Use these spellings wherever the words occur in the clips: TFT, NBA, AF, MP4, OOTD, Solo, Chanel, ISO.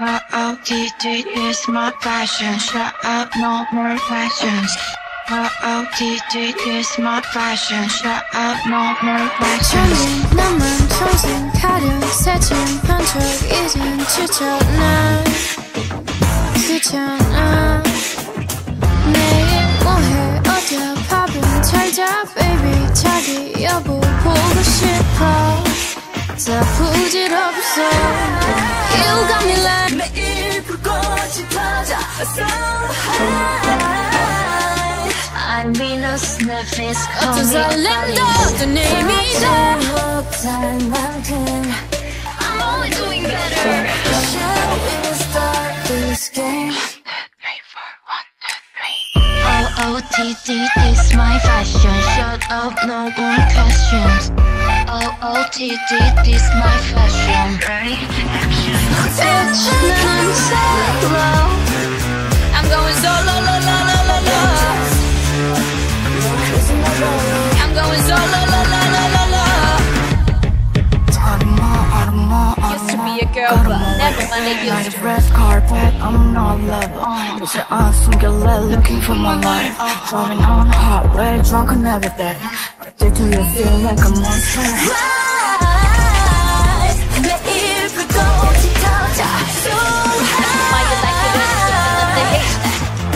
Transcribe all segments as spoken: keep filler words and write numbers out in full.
O O T D is my passion. Shut up, no more questions. O O T D is my passion. Shut up, no more questions. 남은 평생 가려 새침 반짝 이젠 지쳤나 귀찮아. 내일 뭐해 어디야 밥은 잘자 baby. 자기 여보 보고 싶어 다 부질없어. You got me like 매일 불꽃이 터져 so high. I'm in a sniff is coming. 설렘도 또 내 미래 못할만큼 I'm only doing better. Shall we start this game? O O T D is my fashion. Shut up, no more questions. O O T D is my fashion. Ready? It's I'm solo. I'm going solo, lo, lo, lo, lo, lo. I'm going solo, lo, lo, lo, lo, lo. Used to be a girl, but never mind. I used to red carpet. I'm not level. It's an awesome girl looking for my life. Driving on a hot way, drunk and everything. Addicted to you, feel like a monster.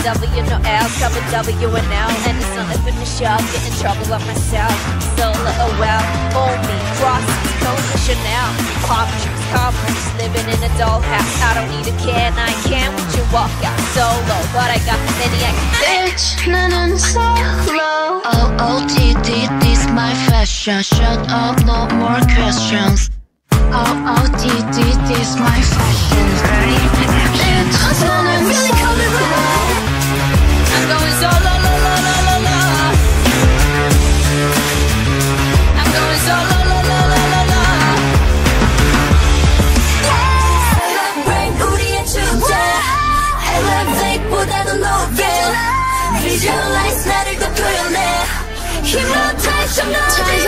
W no L, double W and L. And it's not living the show, get in trouble with myself. Solo, oh well, own me, crosses, Coach Chanel. Pop trips, conference, living in a dollhouse. I don't need a can, I can with you walk out solo. But I got many I can bitch, none solo. O O T D, this my fashion. Shut up, no more questions. O O T D, this my fashion. Ready? It's none really coming right. I'm going solo, la, la, la, la, la. I'm going solo, la, la, la, la, la. Yeah, celebrate 우리의 주제. Elevate보다도 높게. Visualize 나를 더 표현해. Hypnotize 좀 너에게.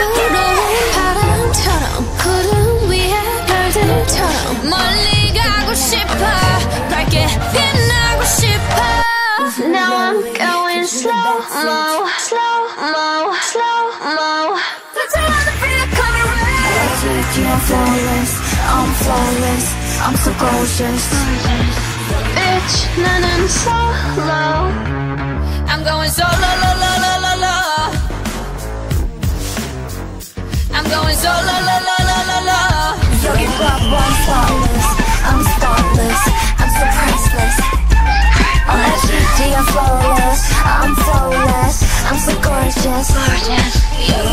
바람처럼 구름 위에 별들처럼 멀리 가고 싶어. 밝게 빛나고 싶어. Now I'm going slow-mo, slow-mo, slow-mo. Put your hands up in the corner, right? I think you're flawless, I'm flawless, I'm so gorgeous. Bitch, now I'm solo. I'm going solo, lo, lo, lo, lo, lo. I'm going solo, lo, lo, lo, lo, lo. Yo, you got one flawless, I'm starless, I'm so priceless. I'm flawless, I'm flawless, I'm so gorgeous, gorgeous.